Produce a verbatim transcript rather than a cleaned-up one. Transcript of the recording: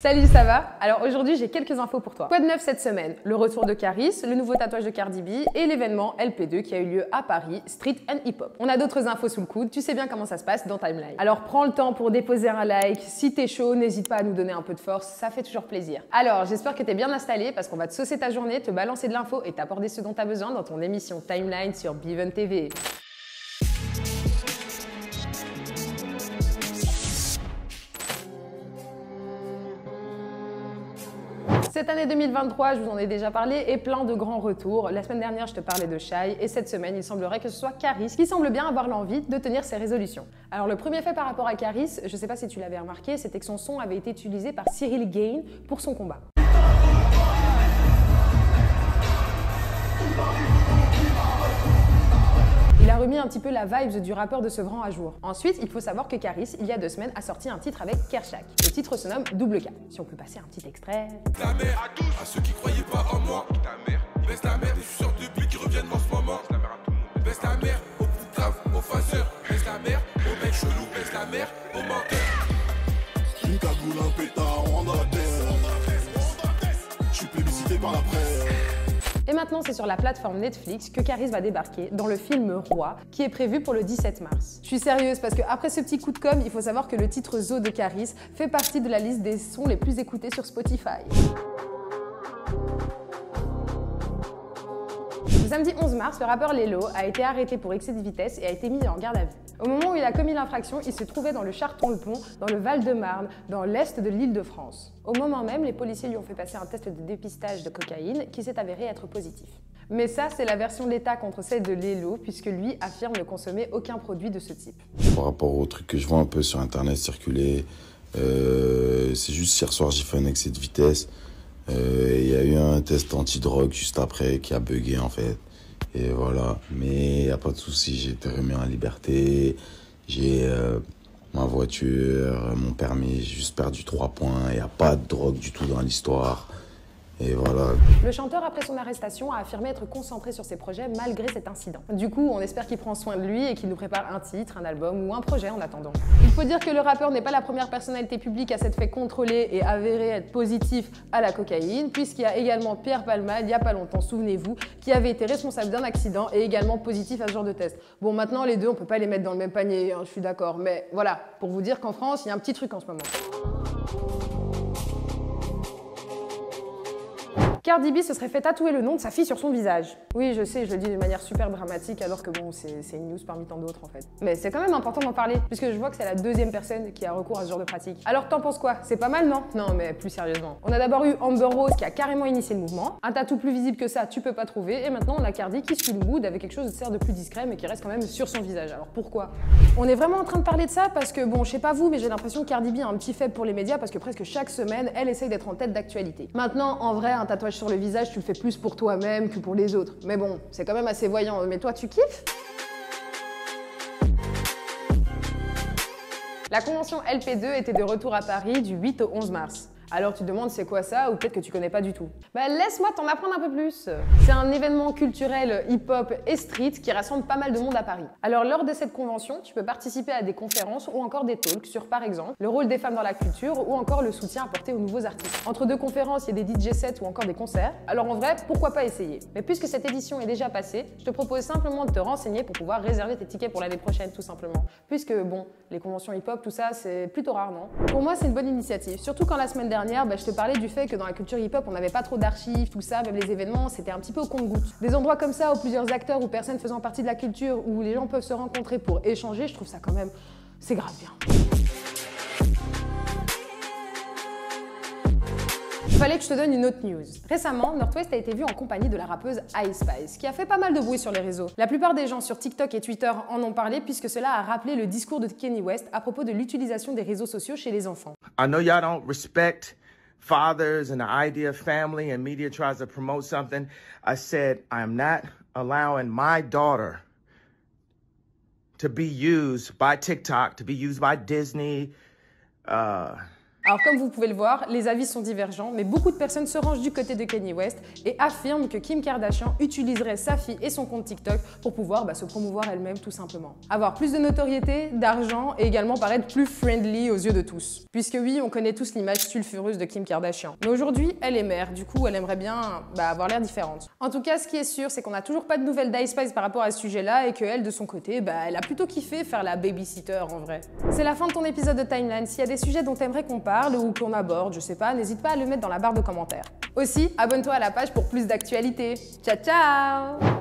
Salut, ça va? Alors aujourd'hui, j'ai quelques infos pour toi. Quoi de neuf cette semaine? Le retour de Kaaris, le nouveau tatouage de Cardi B et l'événement L P deux qui a eu lieu à Paris, Street and Hip Hop. On a d'autres infos sous le coude, tu sais bien comment ça se passe dans Timeline. Alors prends le temps pour déposer un like, si t'es chaud, n'hésite pas à nous donner un peu de force, ça fait toujours plaisir. Alors j'espère que t'es bien installé parce qu'on va te saucer ta journée, te balancer de l'info et t'apporter ce dont t'as besoin dans ton émission Timeline sur Beven T V. Cette année deux mille vingt-trois, je vous en ai déjà parlé, et plein de grands retours. La semaine dernière, je te parlais de Shaï, et cette semaine, il semblerait que ce soit Kaaris qui semble bien avoir l'envie de tenir ses résolutions. Alors le premier fait par rapport à Kaaris, je sais pas si tu l'avais remarqué, c'était que son son avait été utilisé par Ciryl Gane pour son combat. Il a remis un petit peu la vibe du rappeur de Sevran à jour. Ensuite, il faut savoir que Kaaris, il y a deux semaines, a sorti un titre avec Kershak. Le titre se nomme Double K. Si on peut passer un petit extrait. Ta mère à tous, à ceux qui croyaient pas en moi. Ta mère, baisse ta mère, des suceurs de but qui reviennent en ce moment. Baisse ta mère à tout le monde. Baisse ta mère, au boutave, au faceur. Baisse la mère, au mec chelou. Baisse la mère, au menteur. Une cagoule, un pétard, on rend la tête. Je suis plébiscité par la presse. Et maintenant, c'est sur la plateforme Netflix que Kaaris va débarquer dans le film Roi, qui est prévu pour le dix-sept mars. Je suis sérieuse parce que après ce petit coup de com', il faut savoir que le titre Zo de Kaaris fait partie de la liste des sons les plus écoutés sur Spotify. Le samedi onze mars, le rappeur Laylow a été arrêté pour excès de vitesse et a été mis en garde à vue. Au moment où il a commis l'infraction, il se trouvait dans le Charton-le-Pont, dans le Val-de-Marne, dans l'est de l'île de France. Au moment même, les policiers lui ont fait passer un test de dépistage de cocaïne qui s'est avéré être positif. Mais ça, c'est la version de l'État contre celle de Laylow, puisque lui affirme ne consommer aucun produit de ce type. Par rapport aux trucs que je vois un peu sur internet circuler, euh, c'est juste hier soir j'ai fait un excès de vitesse. Il euh, y a eu un test anti-drogue juste après qui a bugué en fait. Et voilà, mais il n'y a pas de souci, j'ai été remis en liberté, j'ai euh, ma voiture, mon permis, j'ai juste perdu trois points, il n'y a pas de drogue du tout dans l'histoire. Et voilà. Le chanteur, après son arrestation, a affirmé être concentré sur ses projets malgré cet incident. Du coup, on espère qu'il prend soin de lui et qu'il nous prépare un titre, un album ou un projet en attendant. Il faut dire que le rappeur n'est pas la première personnalité publique à s'être fait contrôler et avéré être positif à la cocaïne, puisqu'il y a également Pierre Palmade, il n'y a pas longtemps, souvenez-vous, qui avait été responsable d'un accident et également positif à ce genre de test. Bon, maintenant, les deux, on peut pas les mettre dans le même panier, hein, je suis d'accord, mais voilà, pour vous dire qu'en France, il y a un petit truc en ce moment. Cardi B se serait fait tatouer le nom de sa fille sur son visage. Oui, je sais, je le dis de manière super dramatique, alors que bon, c'est une news parmi tant d'autres en fait. Mais c'est quand même important d'en parler, puisque je vois que c'est la deuxième personne qui a recours à ce genre de pratique. Alors t'en penses quoi? C'est pas mal, non? Non, mais plus sérieusement. On a d'abord eu Amber Rose qui a carrément initié le mouvement. Un tatou plus visible que ça, tu peux pas trouver. Et maintenant, on a Cardi qui suit le mood avec quelque chose de certes de plus discret, mais qui reste quand même sur son visage. Alors pourquoi? On est vraiment en train de parler de ça parce que bon, je sais pas vous, mais j'ai l'impression que Cardi B a un petit faible pour les médias parce que presque chaque semaine, elle essaye d'être en tête d'actualité. Maintenant, en vrai, un tatouage sur le visage, tu le fais plus pour toi-même que pour les autres. Mais bon, c'est quand même assez voyant. Mais toi, tu kiffes? La convention L P deux était de retour à Paris du huit au onze mars. Alors tu te demandes c'est quoi ça, ou peut-être que tu connais pas du tout. Bah laisse-moi t'en apprendre un peu plus. C'est un événement culturel hip-hop et street qui rassemble pas mal de monde à Paris. Alors lors de cette convention, tu peux participer à des conférences ou encore des talks sur par exemple le rôle des femmes dans la culture ou encore le soutien apporté aux nouveaux artistes. Entre deux conférences, il y a des D J sets ou encore des concerts. Alors en vrai, pourquoi pas essayer? Mais puisque cette édition est déjà passée, je te propose simplement de te renseigner pour pouvoir réserver tes tickets pour l'année prochaine tout simplement. Puisque bon, les conventions hip-hop, tout ça, c'est plutôt rare, non? Pour moi, c'est une bonne initiative, surtout quand la semaine dernière Dernière, bah, je te parlais du fait que dans la culture hip-hop, on n'avait pas trop d'archives, tout ça, même les événements, c'était un petit peu au compte-gouttes. Des endroits comme ça, où plusieurs acteurs ou personnes faisant partie de la culture, où les gens peuvent se rencontrer pour échanger, je trouve ça quand même, c'est grave bien. Il fallait que je te donne une autre news. Récemment, North West a été vu en compagnie de la rappeuse Ice Spice, qui a fait pas mal de bruit sur les réseaux. La plupart des gens sur TikTok et Twitter en ont parlé puisque cela a rappelé le discours de Kanye West à propos de l'utilisation des réseaux sociaux chez les enfants. I know y'all don't respect fathers and the idea of family and media tries to promote something. I said I'm not allowing my daughter to be used by TikTok, to be used by Disney, uh... Alors comme vous pouvez le voir, les avis sont divergents, mais beaucoup de personnes se rangent du côté de Kanye West et affirment que Kim Kardashian utiliserait sa fille et son compte TikTok pour pouvoir bah, se promouvoir elle-même tout simplement. Avoir plus de notoriété, d'argent et également paraître plus friendly aux yeux de tous. Puisque oui, on connaît tous l'image sulfureuse de Kim Kardashian. Mais aujourd'hui, elle est mère, du coup elle aimerait bien bah, avoir l'air différente. En tout cas, ce qui est sûr, c'est qu'on n'a toujours pas de nouvelles d'Ice Spice par rapport à ce sujet-là et qu'elle, de son côté, bah, elle a plutôt kiffé faire la babysitter en vrai. C'est la fin de ton épisode de Timeline. S'il y a des sujets dont t'aimerais qu'on parle ou qu'on aborde, je sais pas, n'hésite pas à le mettre dans la barre de commentaires. Aussi, abonne-toi à la page pour plus d'actualités. Ciao ciao!